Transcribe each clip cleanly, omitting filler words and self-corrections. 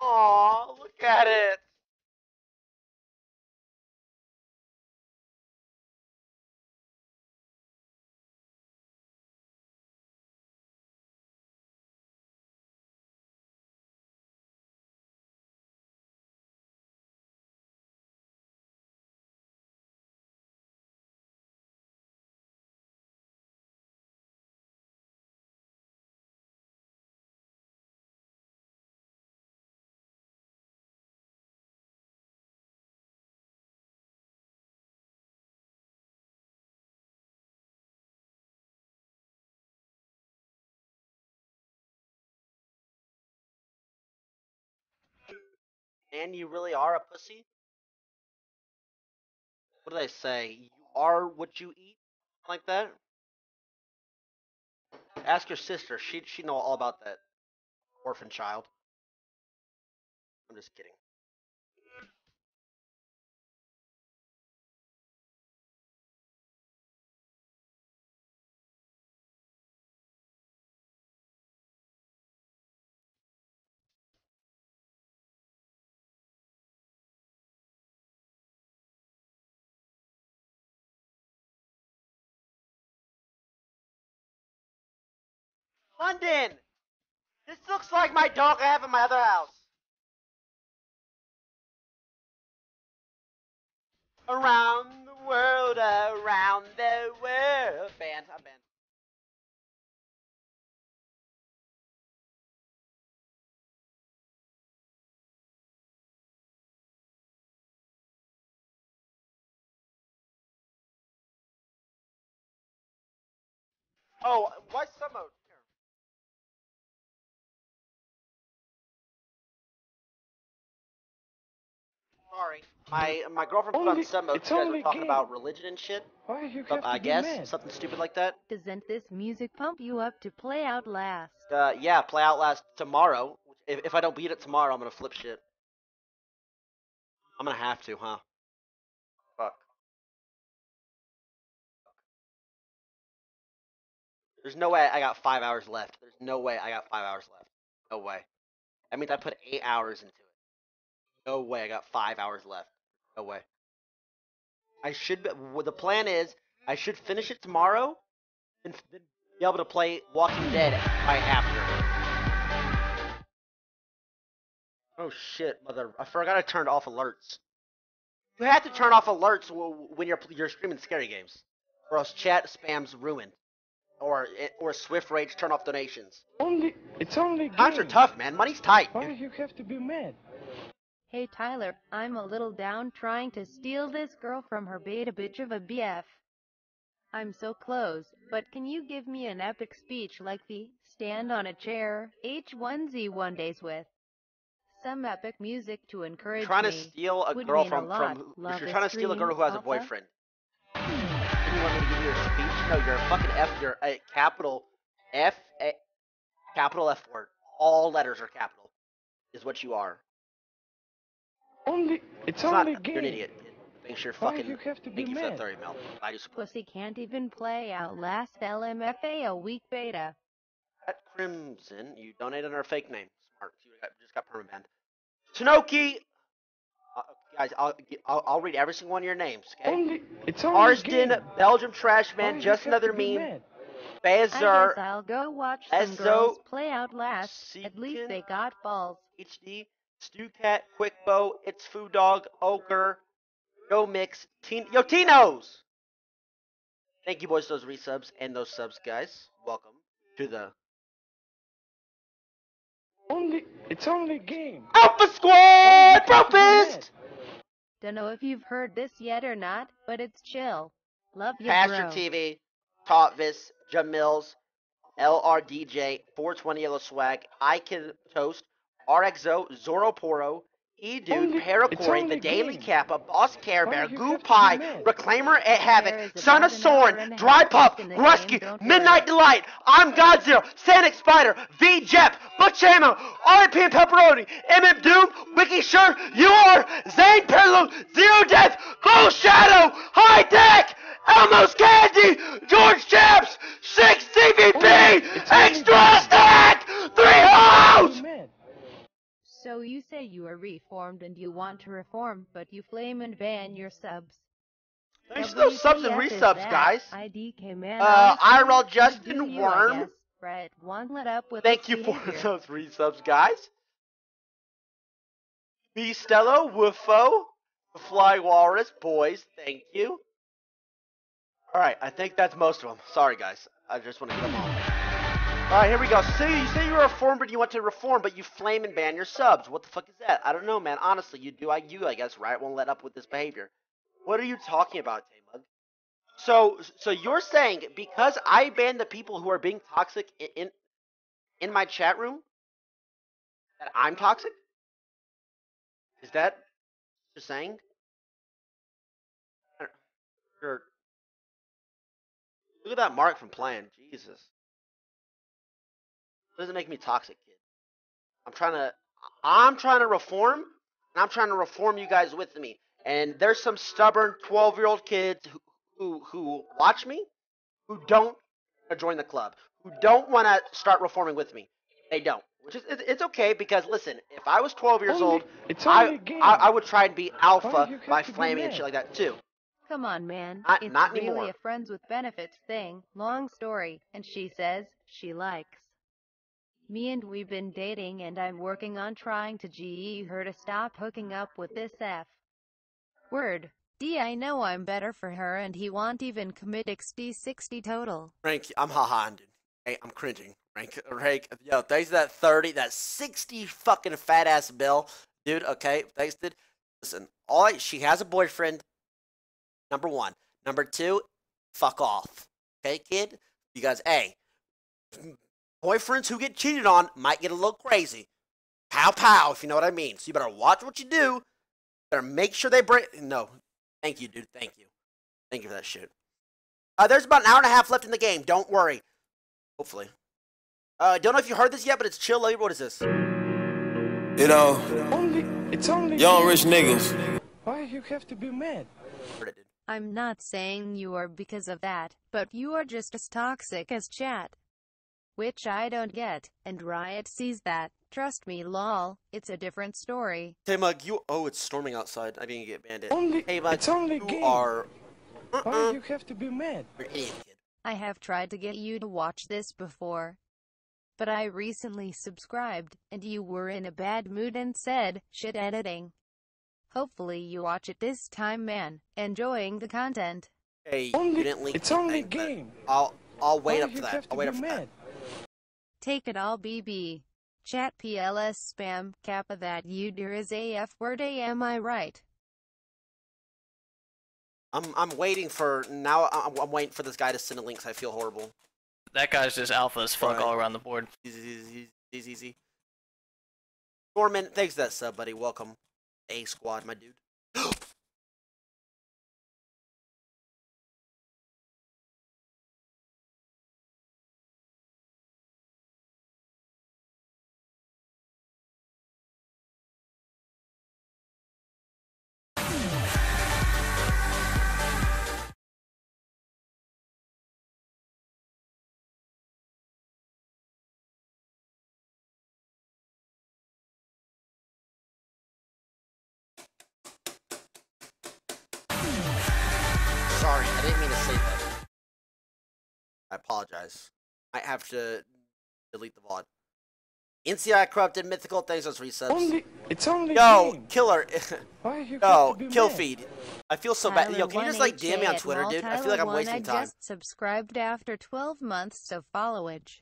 Aw, look at it. And you really are a pussy? What do they say? You are what you eat? Like that? Ask your sister. She know all about that orphan child. I'm just kidding. London! This looks like my dog I have in my other house. Around the world. Banned, I'm banned. Oh, why sub mode? Sorry, my girlfriend put on some mode because we're talking about religion and shit. Why you but, I guess mad? Something stupid like that. Doesn't this music pump you up to play Outlast? Yeah, play Outlast tomorrow. If I don't beat it tomorrow, I'm gonna flip shit. I'm gonna have to, huh? Fuck. There's no way I got 5 hours left. There's no way I got 5 hours left. No way. That means I put 8 hours into it. No way, I got 5 hours left. No way. I should be, well, the plan is, I should finish it tomorrow, and then be able to play Walking Dead right after. Oh shit, mother, I forgot I turned off alerts. You have to turn off alerts when you're streaming scary games, or else chat spam's ruined. Or Swift Rage turn off donations. It's only games. Times are tough, man, money's tight. Why do you have to be mad? Hey Tyler, I'm a little down trying to steal this girl from her beta bitch of a BF. I'm so close, but can you give me an epic speech like the stand on a chair H1Z1 days with some epic music to encourage me? Trying to steal a girl if you're trying to steal a girl who has a boyfriend. You want me to give you a speech? No, you're a fucking F. You're a capital F, a capital F word. All letters are capital. Is what you are. It's only a game. You're an idiot. Make sure fucking. You have to be mad? For the 30 mil. I just pussy can't even play Outlast LMFA a week beta. At Crimson, you donated our fake name. Smart. You just got permabanned. Tanoki. Guys, I'll read every single one of your names. Okay. Arsden, Belgium Trashman, just another meme. Bezer. I'll go watch some girls play Outlast. At least they got balls. HD. Stewcat, Quickbow, It's Food Dog, Ochre, Yo Mix, Yo Tinos! Thank you boys for those resubs and those subs, guys. Welcome to the It's only game. Alpha Squad! Brofist! Dunno if you've heard this yet or not, but it's chill. Love you, bro. Pastor TV, Totvis, Jamils, LRDJ, 420 Yellow Swag, I Can Toast, RXO, Zoroporo, E-Dude, Paracory, The Daily Kappa, Boss Care Bear, Goo Pie, Reclaimer at Havoc, Son of Sorn, Dry Pup, Rusky, Midnight Delight, I'm Godzilla, Sanic Spider, V-Jep, Butch Ammo, RIP and Pepperoni, MM Doom, Wiki Shirt, You Are, Zane Perlow, Zero Death, Glow Shadow, High Tech, Elmo's Candy, George Chaps, 6 CVP, Extra Stack, 3 House! So you say you are reformed and you want to reform, but you flame and ban your subs. There's no subs and resubs, guys. IRL Justin Worm. Thank you for those resubs, guys. B Stello, Woofo, The Fly Walrus, boys, thank you. Alright, I think that's most of them. Sorry, guys. I just want to come on. Alright, here we go. So you say you're a reform, but you want to reform, but you flame and ban your subs. What the fuck is that? I don't know, man. Honestly, you do I guess, right? Won't let up with this behavior. What are you talking about, Taymug? So you're saying because I ban the people who are being toxic in my chat room, that I'm toxic? Is that what you're saying? I don't know. You're... Look at that mark from playing. Jesus. It doesn't make me toxic, kid. I'm trying to reform, and I'm trying to reform you guys with me. And there's some stubborn 12-year-old kids who watch me, who don't join the club, who don't want to start reforming with me. They don't. Which is it's okay, because listen, if I was 12 years old, I would try and be alpha by flaming and shit like that too. Come on, man. Not really anymore. A friends with benefits thing. Long story. And she says she likes me, and we've been dating, and I'm working on trying to GE her to stop hooking up with this F. Word. D, I know I'm better for her, and he won't even commit XD60 total. Rank, I'm ha-ha-ing, dude. Hey, I'm cringing. Rank, yo, thanks to that 30, that 60 fucking fat-ass bill. Dude, okay, thanks, dude. Listen, she has a boyfriend, number one. Number two, fuck off. Okay, kid? You guys, hey, boyfriends who get cheated on might get a little crazy. Pow-pow, if you know what I mean. So you better watch what you do. Better make sure they break. No. Thank you, dude. Thank you. Thank you for that shit. There's about an hour and a half left in the game. Don't worry. Hopefully. I don't know if you heard this yet, but it's chill. What is this? You know, it's only young rich niggas. Why you have to be mad? I'm not saying you are because of that, but you are just as toxic as chat. Which I don't get, and Riot sees that. Trust me, lol, it's a different story. Taymug, you it's storming outside. I didn't get banned. Taymug, it's only you game. Are... Why do you have to be mad? I have tried to get you to watch this before, but I recently subscribed, and you were in a bad mood and said, shit editing. Hopefully you watch it this time, man. Enjoying the content. Hey, only, you didn't leak it's only thing, game. I'll wait up for that. I'll wait up for that. Take it all, BB. Chat PLS spam kappa that you dear is AF word A, am I right? I'm waiting for now. I'm waiting for this guy to send a link. So I feel horrible. That guy's just alpha as fuck all around the board. Easy. Norman, thanks for that sub, buddy. Welcome, A Squad, my dude. I apologize. I have to delete the VOD. NCI Corrupted Mythical, thanks for resubs. It's only yo, game. Killer. Why you yo, kill mad? Feed. I feel so bad. Yo, can you just like DM me on Twitter, dude? I feel like I'm wasting time. I just subscribed after 12 months of followage.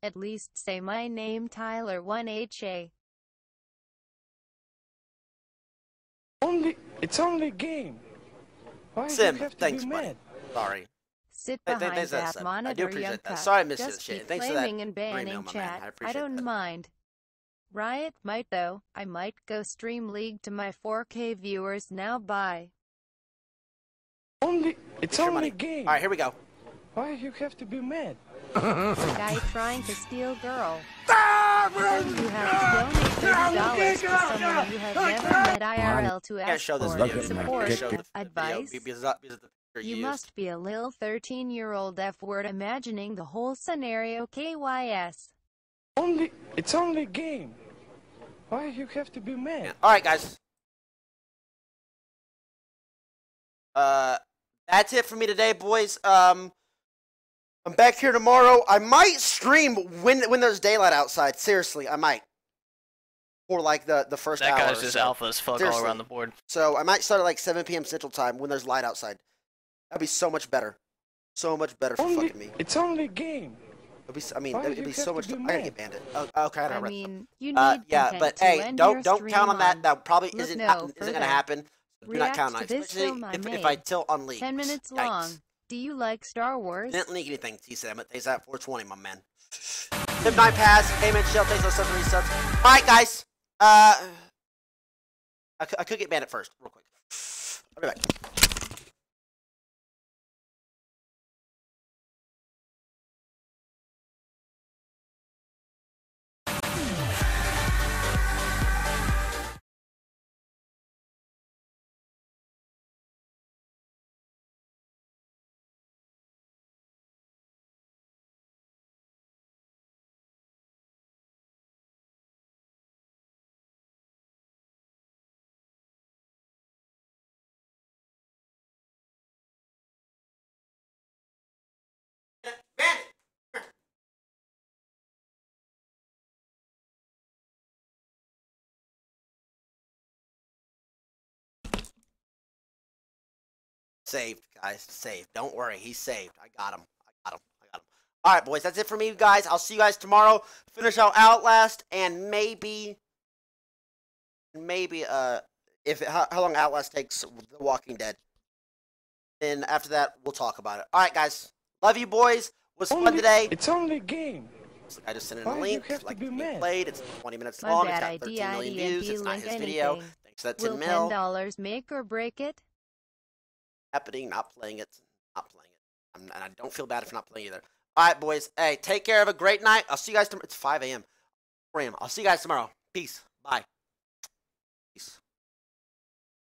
At least say my name, Tyler1HA. It's only game. Why Sim, you have to thanks, be mad? Buddy. Sorry. Sit behind that monitor, I do appreciate that. Cup. Sorry I missed this shit. Thanks for that and banning chat. I don't mind. Riot might though. I might go stream League to my 4K viewers now. Bye. It's only game. All right, here we go. Why you have to be mad? Guy trying to steal girl. You have to donate $30 to someone you have never met IRL to ask for support, advice. You must be a little 13-year-old F-word imagining the whole scenario KYS. It's only game. Why you have to be mad? Alright, guys. That's it for me today, boys. I'm back here tomorrow. I might stream when there's daylight outside. Seriously, I might. Or like the first hour. That guy's just alpha as fuck all around the board. So I might start at like 7 PM Central Time when there's light outside. That'd be so much better. So much better for fucking me. It's only a game. It'd be so much. I gotta get banned. Okay, I don't yeah, but hey, don't count on that. That probably isn't gonna happen. Do not count on it. Especially if I tilt on League. 10 minutes long. Do you like Star Wars? Didn't leak anything. He said, "It's at 420, my man." Tip 9 pass. Hey man, Shell takes those 73 subs. All right, guys. I could get banned at first, real quick. I'll be back. Saved, guys. Saved. Don't worry. He's saved. I got him. I got him. I got him. All right, boys. That's it for me, guys. I'll see you guys tomorrow. Finish out Outlast, and maybe if how long Outlast takes The Walking Dead. Then after that, we'll talk about it. All right, guys. Love you, boys. Was fun today. It's only a game. I just sent in a link. Like it played. It's 20 minutes long. It's got 13 million views. It's not his video. Thanks for that 10 mil. Will $10 make or break it? Happening, not playing it, and I don't feel bad if I'm not playing either. All right, boys. Hey, take care. Have a great night. I'll see you guys tomorrow. It's 5 AM. I'll see you guys tomorrow. Peace. Bye.